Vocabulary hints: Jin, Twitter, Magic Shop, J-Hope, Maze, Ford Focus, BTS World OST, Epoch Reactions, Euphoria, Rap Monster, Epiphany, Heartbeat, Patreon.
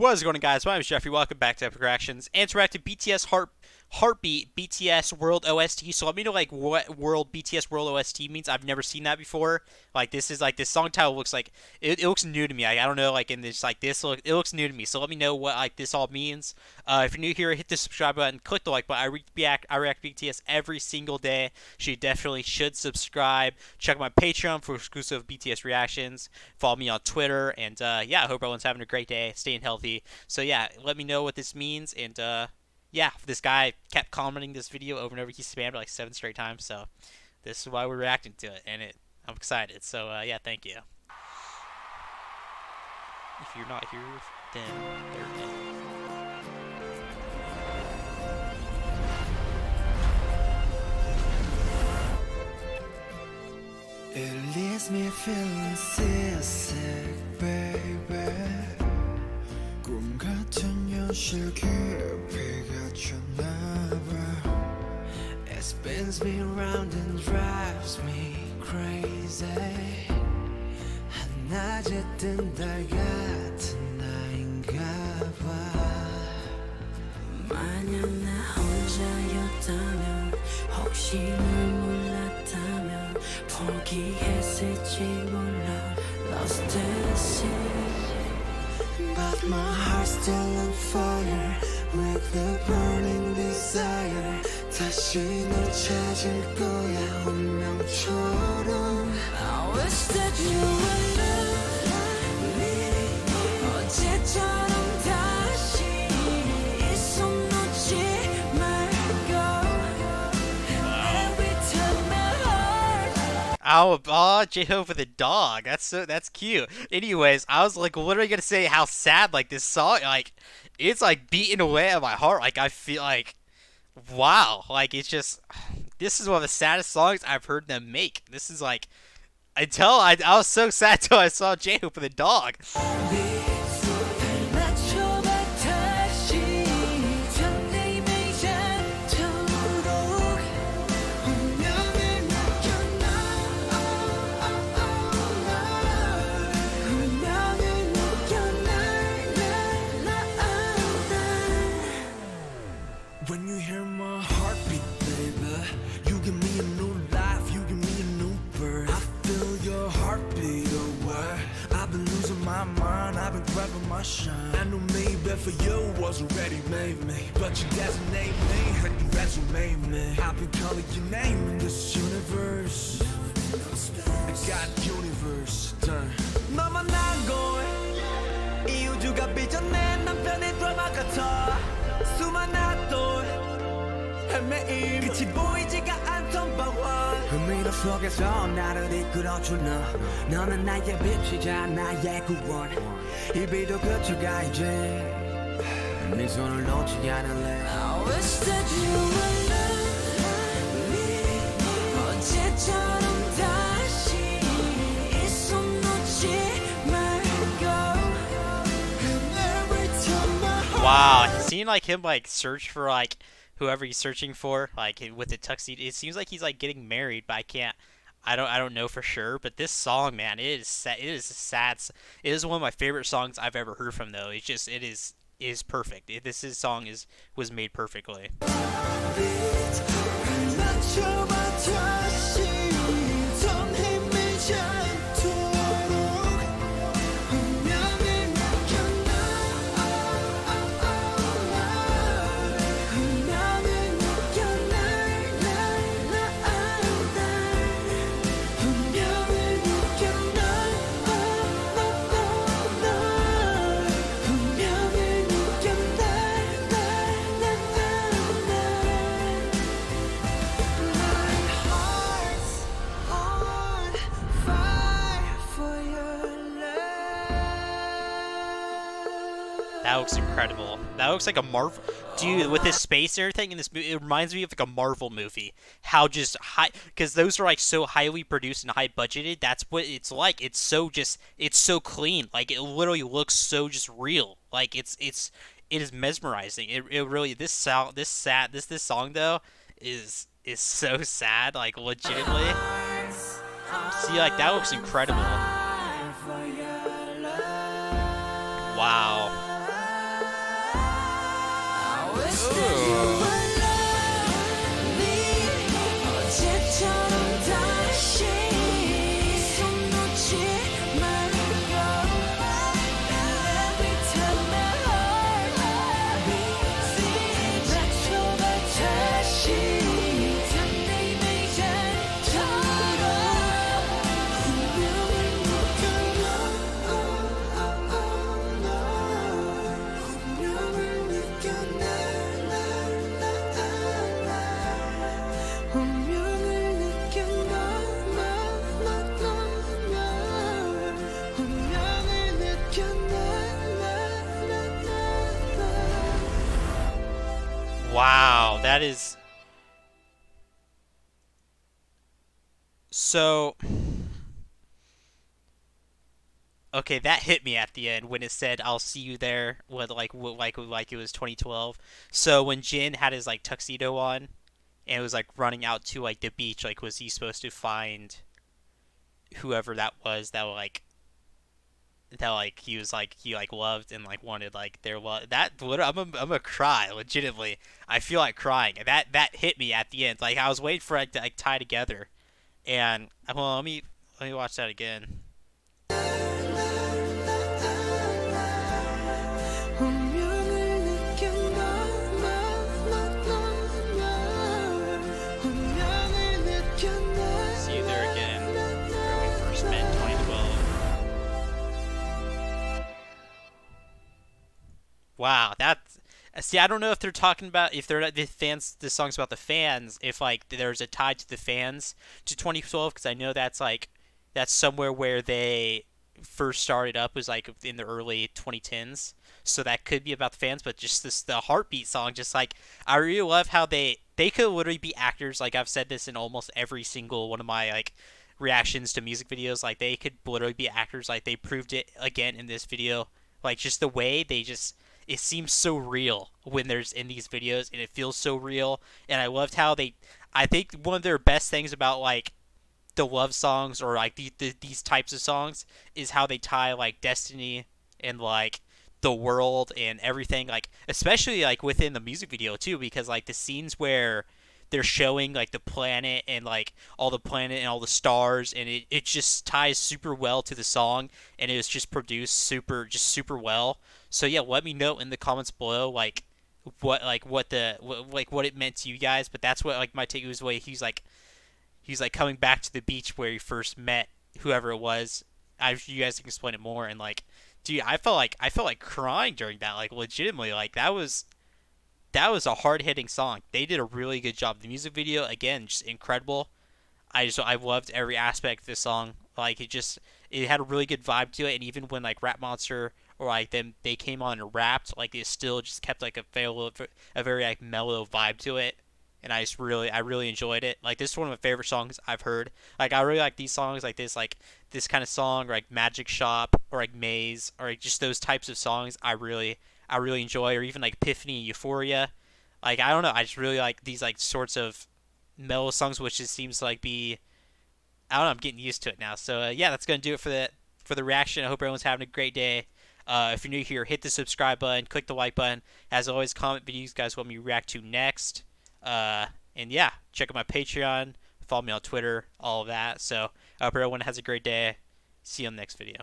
What's going on, guys? My name is Jeffrey. Welcome back to Epoch Reactions. And we're back to BTS Heartbeat, BTS World OST. So let me know like what BTS World OST means. I've never seen that before. Like this is like this song title looks like it looks new to me. I don't know like in this like this look it looks new to me. So let me know what like this all means. If you're new here, hit the subscribe button, click the like button. I react to BTS every single day. So you definitely should subscribe. Check my Patreon for exclusive BTS reactions. Follow me on Twitter, and yeah, I hope everyone's having a great day, staying healthy. So yeah, let me know what this means, and yeah, this guy kept commenting this video over and over. He spammed it like 7 straight times, so this is why we're reacting to it, and I'm excited. So yeah, thank you. If you're not here, then there it is. It leaves me feeling seasick, baby. 꿈 같은 현실 it spins me round and drives me crazy. 한낮에 뜬 달 같은 나인가 봐. 만약 나 혼자였다면, 혹시 널 몰랐다면, 포기했을지 몰라. Lost in sea, but my heart's still on fire with the burning desire. 다시 널 찾을 거야 운명처럼. I wish that you were loving me 어제처럼. 다시 이 손 놓지 말고. Every time my heart. Oh, J-Hope with a dog. That's cute. Anyways, I was like, what are you gonna say? How sad like this song like. It's like beating away at my heart. Like I feel like, wow. Like it's just, this is one of the saddest songs I've heard them make. This is like, until I was so sad till I saw J-Hope with a dog. I knew maybe for you wasn't ready, made me, but you designate me, had you resume me. I've been calling your name in this universe. I got universe done. 너만 난 걸 이 우주가 빚어낸 남편의 드라마 같아. 수많은 돌 헤매임 끝이 보이지가 않던 방황. 흐미도 속에서 나를 이끌어준 너. 너는 나의 빛이자 나의 구원. 이 비도 그쳐가 이제 네 손을 놓지 않을래. I wish that you would love me 어제처럼 다시 이 손 놓지 말고. Wow, it seemed like him like search for like whoever he's searching for, like with the tuxedo. It seems like he's like getting married, but I don't know for sure. But this song, man, it is sad. It is one of my favorite songs I've ever heard from though. It's just it is perfect. This song was made perfectly. That looks incredible. That looks like a Marvel, dude. With this space and everything in this movie, it reminds me of like a Marvel movie. How just high, because those are like so highly produced and high budgeted. That's what it's like. It's so just, it's so clean. Like it literally looks so just real. Like it is mesmerizing. It really this song though is so sad. Like legitimately. See, like that looks incredible. Wow. Wow, that is so okay. That hit me at the end when it said, "I'll see you there." With like it was 2012. So when Jin had his like tuxedo on, and it was like running out to like the beach, like was he supposed to find whoever that was that he was like he like loved and like wanted like their love? That I'm a cry legitimately. I feel like crying. That hit me at the end. Like I was waiting for it to like tie together, and well let me watch that again. Wow, that's see. I don't know if they're talking about if they're the fans. This song's about the fans. If like there's a tie to the fans to 2012, because I know that's like that's somewhere where they first started up was like in the early 2010s. So that could be about the fans. But just this the Heartbeat song, just like I really love how they could literally be actors. Like I've said this in almost every single one of my like reactions to music videos. Like they could literally be actors. Like they proved it again in this video. Like just the way they just. It seems so real when there's in these videos, and it feels so real. And I loved how they, I think one of their best things about like the love songs or like these types of songs is how they tie like destiny and like the world and everything. Like especially like within the music video too, because like the scenes where they're showing like the planet and like all the planet and all the stars, and it just ties super well to the song, and it was just produced super well. So yeah, let me know in the comments below what it meant to you guys. But that's what like my take was. Way he's like coming back to the beach where he first met whoever it was. You guys can explain it more. And like, dude, I felt like crying during that. Like legitimately, like that was a hard-hitting song. They did a really good job. The music video again, just incredible. I loved every aspect of this song. Like it had a really good vibe to it. And even when like Rap Monster or like them they came on and rapped, like it still just kept like a very like mellow vibe to it. And I really enjoyed it. Like this is one of my favorite songs I've heard. Like I really like these songs like this kind of song, or like Magic Shop or like Maze or like just those types of songs I really enjoy, or even like Epiphany and Euphoria. Like I don't know, I just really like these like sorts of mellow songs, which just seems to like be, I don't know, I'm getting used to it now. So yeah, that's gonna do it for the reaction. I hope everyone's having a great day. If you're new here, hit the subscribe button, click the like button. As always, comment videos you guys want me to react to next. And yeah, check out my Patreon, follow me on Twitter, all of that. So I hope everyone has a great day. See you on the next video.